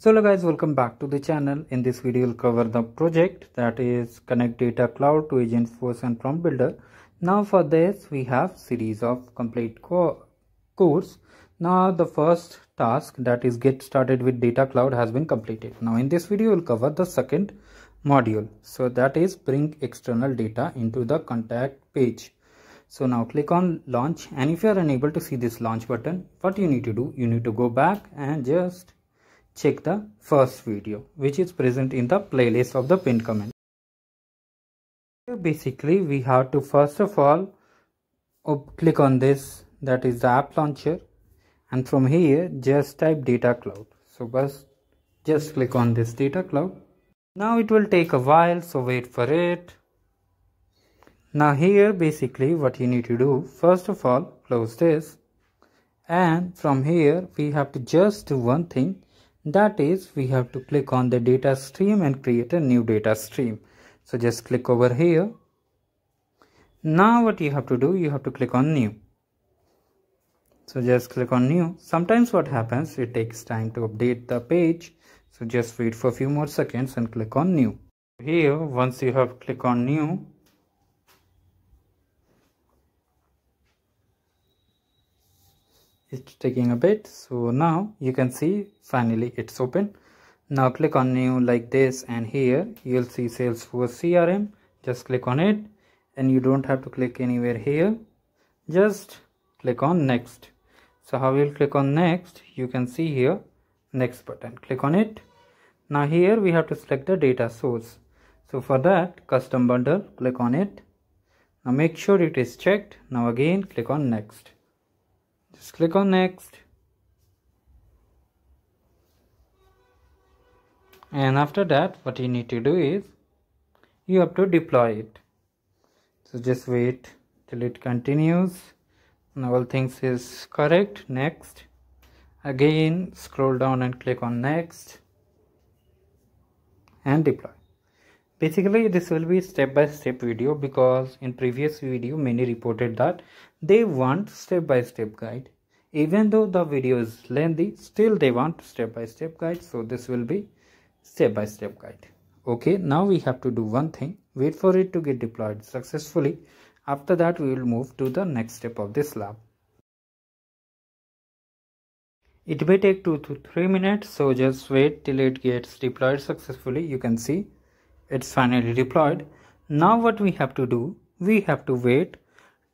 So hello guys, welcome back to the channel. In this video we'll cover the project that is connect Data Cloud to Agentforce and Prompt Builder. Now for this we have series of complete course. Now the first task, that is get started with Data Cloud, has been completed. Now in this video we'll cover the second module, so that is bring external data into the contact page. So now click on launch, and if you are unable to see this launch button, what you need to do, you need to go back and just check the first video which is present in the playlist of the pinned comment. Here basically we have to first of all click on this, that is the app launcher, and from here just type Data Cloud. So just click on this Data Cloud. Now it will take a while, so wait for it. Now here basically what you need to do, first of all close this, and from here we have to just do one thing, that is we have to click on the data stream and create a new data stream. So just click over here. Now what you have to do, you have to click on new. So just click on new. Sometimes what happens, it takes time to update the page, so just wait for a few more seconds and click on new. Here once you have click on new, it's taking a bit, so now you can see finally it's open. Now click on new like this, and here you'll see Salesforce CRM. Just click on it, and you don't have to click anywhere here, just click on next. So how you'll click on next, you can see here next button, click on it. Now here we have to select the data source, so for that custom bundle, click on it. Now make sure it is checked. Now again click on next. Just click on next, and after that what you need to do is you have to deploy it. So just wait till it continues. Now all things is correct, next. Again scroll down and click on next and deploy. Basically this will be step-by-step video, because in previous video many reported that they want step-by-step guide. Even though the video is lengthy, still they want step-by-step guide, so this will be step-by-step guide. Okay, now we have to do one thing, wait for it to get deployed successfully. After that we will move to the next step of this lab. It may take 2 to 3 minutes, so just wait till it gets deployed successfully. You can see it's finally deployed. Now what we have to do, we have to wait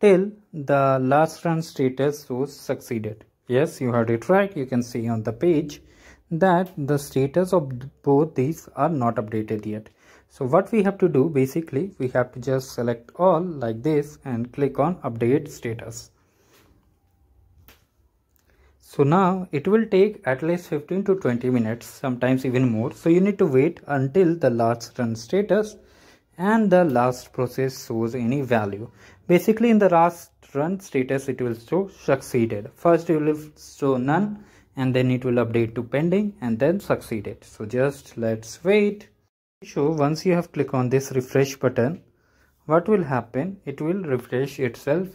till the last run status source succeeded. Yes, you heard it right. You can see on the page that the status of both these are not updated yet. So what we have to do, basically we have to just select all like this and click on update status. So now it will take at least 15 to 20 minutes, sometimes even more. So you need to wait until the last run status and the last process shows any value. Basically in the last run status it will show succeeded. First it will show none, and then it will update to pending, and then succeeded. So just let's wait. So once you have clicked on this refresh button, what will happen? It will refresh itself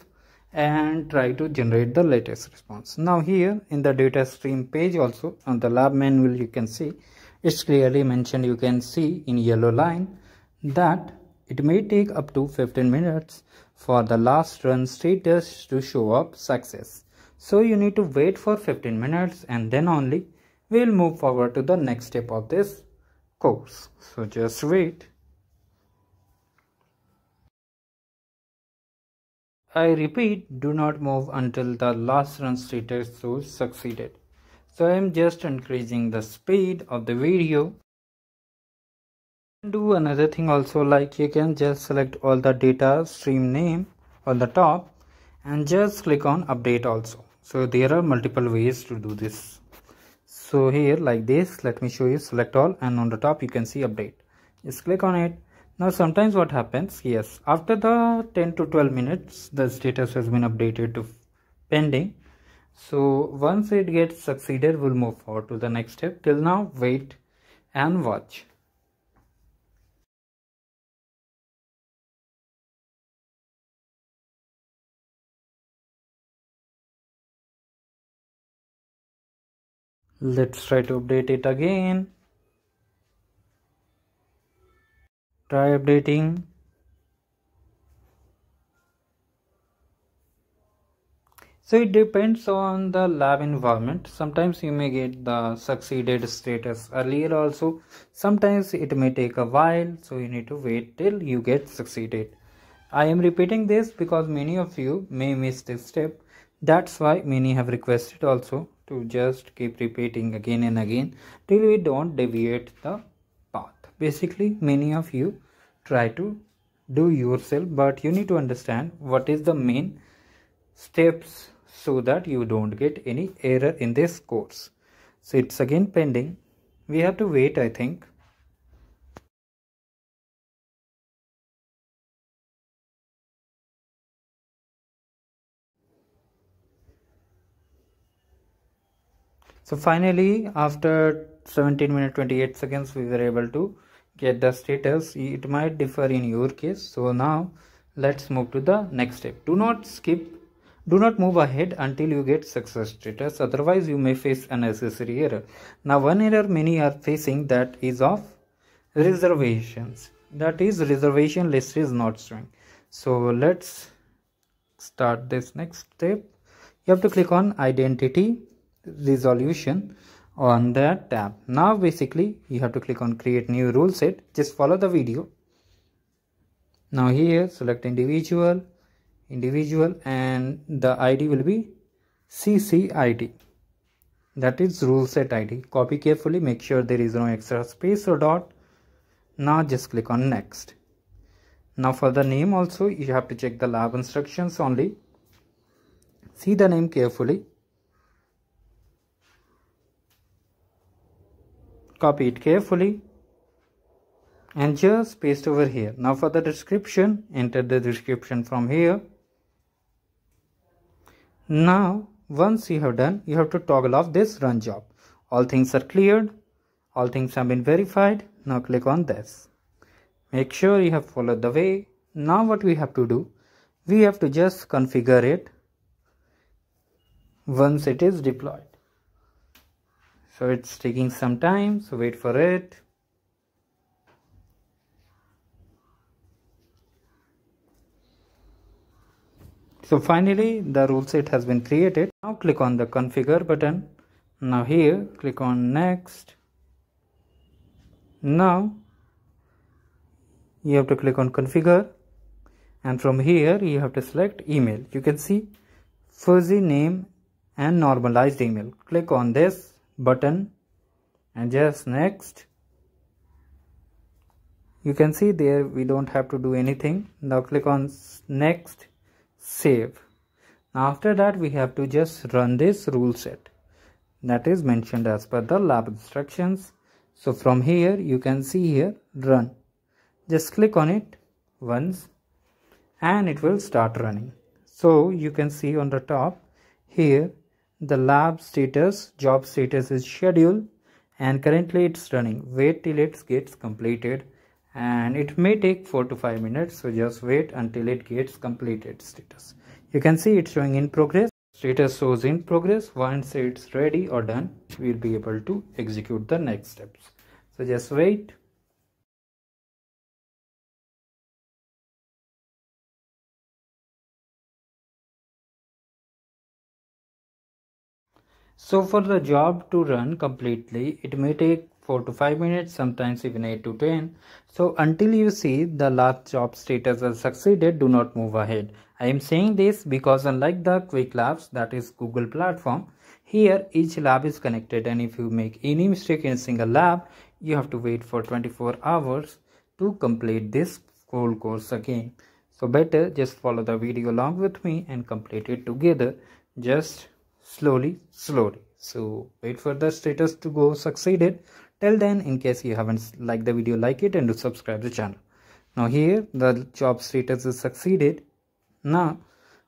and try to generate the latest response. Now here in the data stream page also, on the lab manual, you can see it's clearly mentioned, you can see in yellow line, that it may take up to 15 minutes for the last run status to show up success. So you need to wait for 15 minutes and then only we'll move forward to the next step of this course. So just wait. I repeat, do not move until the last run status source succeeded. So I am just increasing the speed of the video. Do another thing also, like you can just select all the data stream name on the top and just click on update also. So there are multiple ways to do this. So here like this, let me show you, select all, and on the top you can see update. Just click on it. Now sometimes what happens, yes, after the 10 to 12 minutes the status has been updated to pending. So once it gets succeeded, we'll move forward to the next step. Till now wait and watch. Let's try to update it again. Try updating. So it depends on the lab environment. Sometimes you may get the succeeded status earlier also. Sometimes it may take a while, so you need to wait till you get succeeded. I am repeating this because many of you may miss this step. That's why many have requested also to just keep repeating again and again till we don't deviate the path. Basically, many of you try to do yourself, but you need to understand what is the main steps so that you don't get any error in this course. So it's again pending. We have to wait, I think. So finally, after 17 minutes 28 seconds, we were able to get the status. It might differ in your case. So now let's move to the next step. Do not move ahead until you get success status, otherwise you may face unnecessary error. Now, one error many are facing, that is of reservations. That is, reservation list is not showing. So let's start this next step. You have to click on Identity Resolution on that tab. Now basically you have to click on Create New Rule Set. Just follow the video. Now here select individual, and the ID will be CCID, that is rule set ID. Copy carefully, make sure there is no extra space or dot. Now just click on next. Now for the name also, you have to check the lab instructions only. See the name carefully, copy it carefully, and just paste over here. Now for the description, enter the description from here. Now once you have done, you have to toggle off this run job. All things are cleared, all things have been verified. Now click on this. Make sure you have followed the way. Now what we have to do, we have to just configure it once it is deployed. So it's taking some time, so wait for it. So finally the rule set has been created. Now click on the configure button. Now here click on next. Now you have to click on configure, and from here you have to select email. You can see fuzzy name and normalized email. Click on this button and just next. You can see there we don't have to do anything. Now click on next, save. Now after that we have to just run this rule set that is mentioned as per the lab instructions. So from here you can see here run. Just click on it once and it will start running. So you can see on the top here the lab status, job status is scheduled, and currently it's running. Wait till it gets completed, and it may take 4 to 5 minutes, so just wait until it gets completed status. You can see it's showing in progress. Status shows in progress. Once it's ready or done, we'll be able to execute the next steps. So just wait. So for the job to run completely, it may take 4 to 5 minutes, sometimes even 8 to 10. So until you see the last job status has succeeded, do not move ahead. I am saying this because unlike the Qwiklabs, that is Google platform, here each lab is connected, and if you make any mistake in a single lab, you have to wait for 24 hours to complete this whole course again. So better just follow the video along with me and complete it together. Just slowly. So wait for the status to go succeeded. Till then, in case you haven't liked the video, like it and do subscribe the channel. Now here the job status is succeeded. Now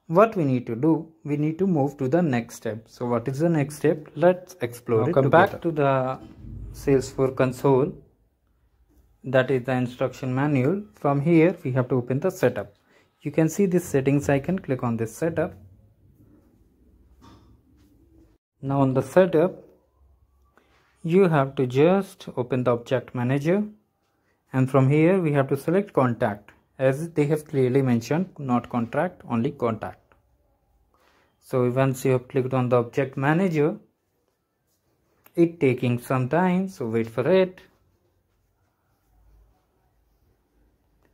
what we need to do, we need to move to the next step. So what is the next step? Let's explore it. Come back to the Salesforce console, that is the instruction manual. From here we have to open the setup. You can see this settings icon. Click on this setup. Now on the setup, you have to just open the object manager, and from here we have to select contact, as they have clearly mentioned, not contract, only contact. So once you have clicked on the object manager, it taking some time, so wait for it.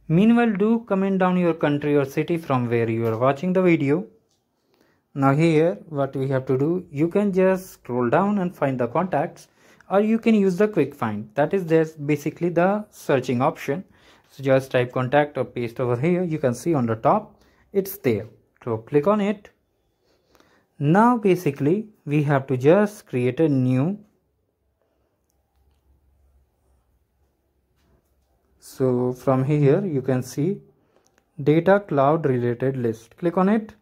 Meanwhile, do comment down your country or city from where you are watching the video. Now here what we have to do, you can just scroll down and find the contacts, or you can use the quick find, that is just basically the searching option. So just type contact or paste over here, you can see on the top it's there, so click on it. Now basically we have to just create a new, so from here you can see Data Cloud related list, click on it.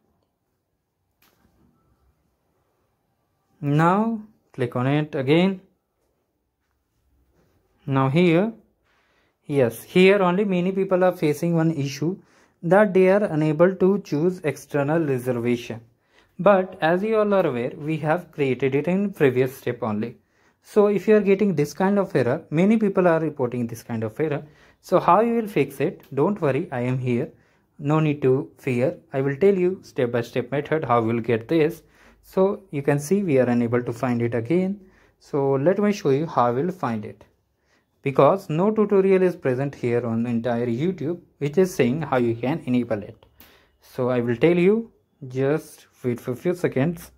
Now click on it again. Now here, yes, here only many people are facing one issue, that they are unable to choose external reservation. But as you all are aware, we have created it in previous step only. So if you are getting this kind of error, many people are reporting this kind of error. So how you will fix it? Don't worry, I am here. No need to fear. I will tell you step by step method how we will get this. So you can see we are unable to find it again. So let me show you how we will find it. Because no tutorial is present here on the entire YouTube, which is saying how you can enable it. So I will tell you. Just wait for a few seconds.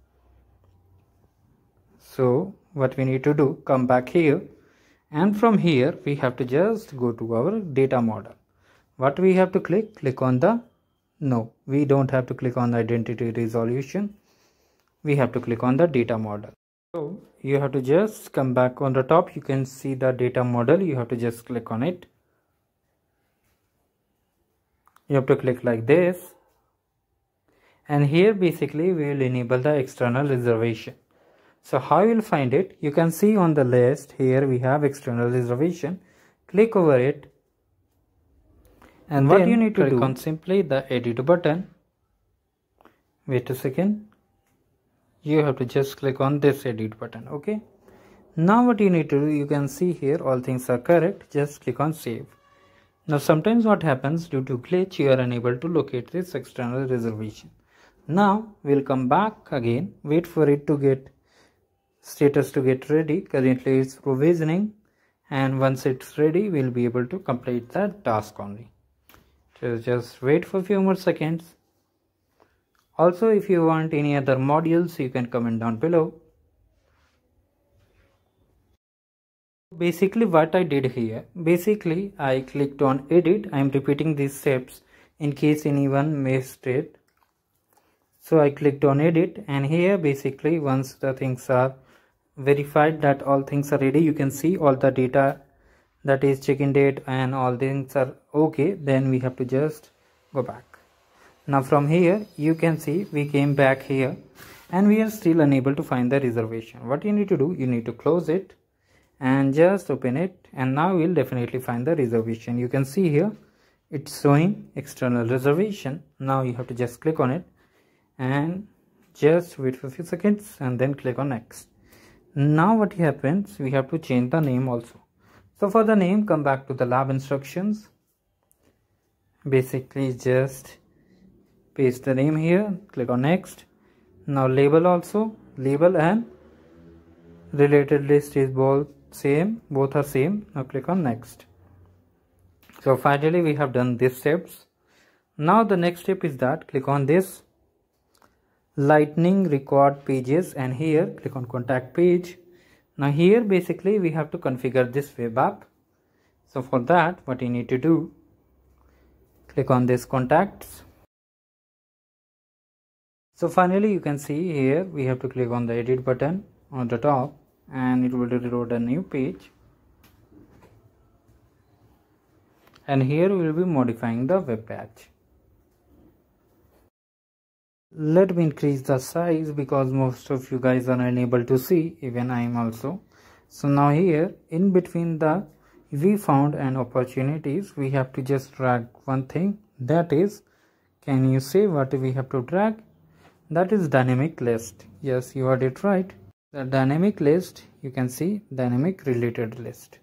So what we need to do, come back here, and from here we have to just go to our data model. What we have to click? Click on the, no, we don't have to click on identity resolution, we have to click on the data model. So you have to just come back on the top, you can see the data model, you have to just click on it, you have to click like this. And here basically we will enable the external reservation. So how you will find it? You can see on the list here we have external reservation. Click over it. And what you need to do, on simply the edit button. Wait a second. You have to just click on this edit button. Okay. Now what you need to do, you can see here all things are correct. Just click on save. Now sometimes what happens, due to glitch you are unable to locate this external reservation. Now we'll come back again, wait for it to get status to get ready. Currently it's provisioning, and once it's ready we'll be able to complete that task only. So just wait for a few more seconds. Also if you want any other modules you can comment down below. Basically what I did here, basically I clicked on edit. I am repeating these steps in case anyone missed it. So I clicked on edit, and here basically once the things are verified that all things are ready, you can see all the data, that is check-in date and all things are okay, then we have to just go back. Now from here you can see we came back here and we are still unable to find the reservation. What you need to do, you need to close it and just open it, and now we'll definitely find the reservation. You can see here it's showing external reservation. Now you have to just click on it and just wait for a few seconds and then click on next. Now what happens, we have to change the name also. So for the name, come back to the lab instructions, basically just paste the name here, click on next. Now label also, label and related list is both same, both are same. Now click on next. So finally we have done these steps. Now the next step is that, click on this lightning record pages, and here click on contact page. Now here basically we have to configure this web app. So for that what you need to do, click on this contacts. So finally you can see here we have to click on the edit button on the top, and it will reload a new page, and here we will be modifying the web page. Let me increase the size because most of you guys are unable to see, even I am also. So now here in between the we found and opportunities, we have to just drag one thing, that is, can you say what we have to drag? That is dynamic list. Yes, you heard it right. the dynamic list, you can see dynamic related list.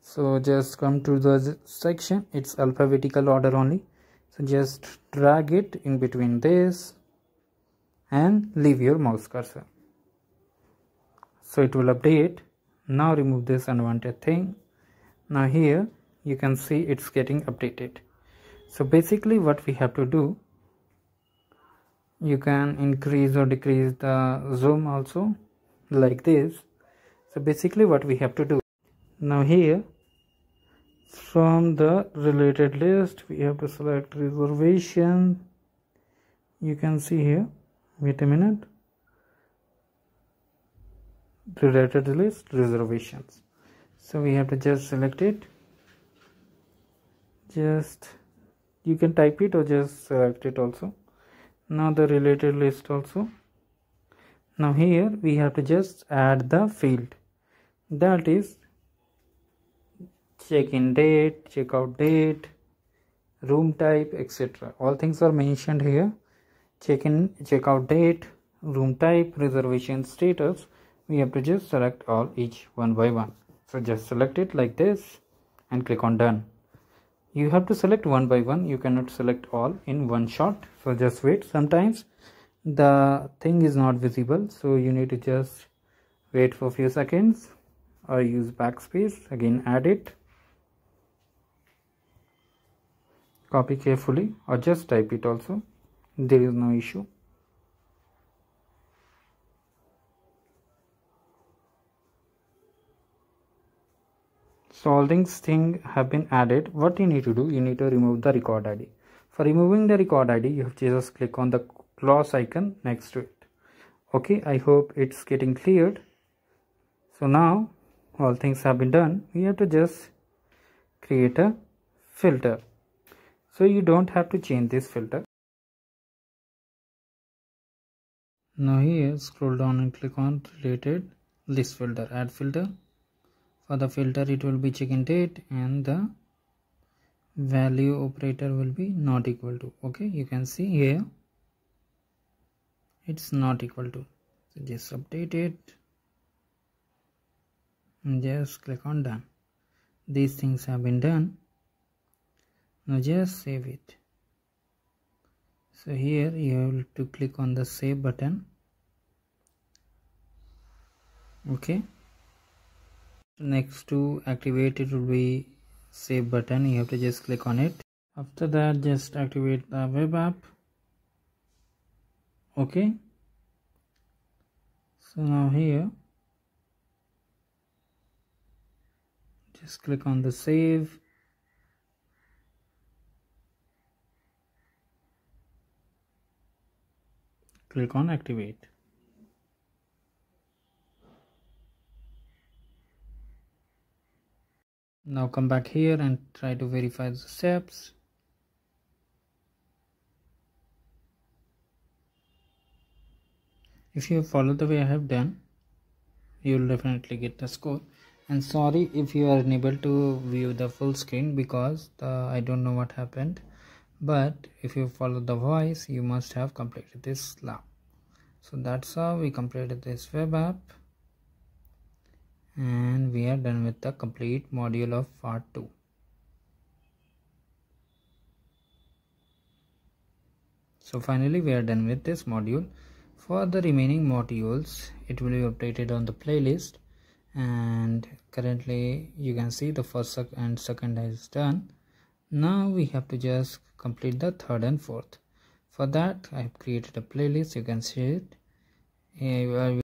So just come to the section, it's alphabetical order only. So just drag it in between this and leave your mouse cursor. So it will update. Now remove this unwanted thing. Now here you can see it's getting updated. So basically what we have to do, you can increase or decrease the zoom also like this. So basically what we have to do, now here from the related list we have to select reservation. You can see here, wait a minute, related list reservations. So we have to just select it, just you can type it or just select it also. Now the related list also. Now here we have to just add the field, that is check-in date, check-out date, room type, etc. All things are mentioned here. Check-in, check-out date, room type, reservation status. We have to just select all each one by one. So just select it like this and click on done. You have to select one by one, you cannot select all in one shot. So just wait, sometimes the thing is not visible, so you need to just wait for a few seconds or use backspace. Again add it, copy carefully or just type it also, there is no issue. So all these things have been added. What you need to do, you need to remove the record ID. For removing the record ID, you have to just click on the cross icon next to it. Okay, I hope it's getting cleared. So now all things have been done. We have to just create a filter. So you don't have to change this filter. Now here scroll down and click on related list filter, add filter. For the filter it will be check-in date and the value operator will be not equal to. Okay, you can see here it's not equal to. So just update it and just click on done. These things have been done. Now just save it. So here you have to click on the save button. Okay, next to activate it will be save button, you have to just click on it. After that just activate the web app. Okay, so now here just click on the save. Click on activate. Now come back here and try to verify the steps. If you follow the way I have done, you will definitely get the score. And sorry if you are unable to view the full screen because I don't know what happened. But if you follow the voice, you must have completed this lab. So that's how we completed this web app. And we are done with the complete module of part 2. So finally we are done with this module. For the remaining modules, it will be updated on the playlist. And currently you can see the first and second is done. Now we have to just complete the third and fourth. For that I have created a playlist, you can see it.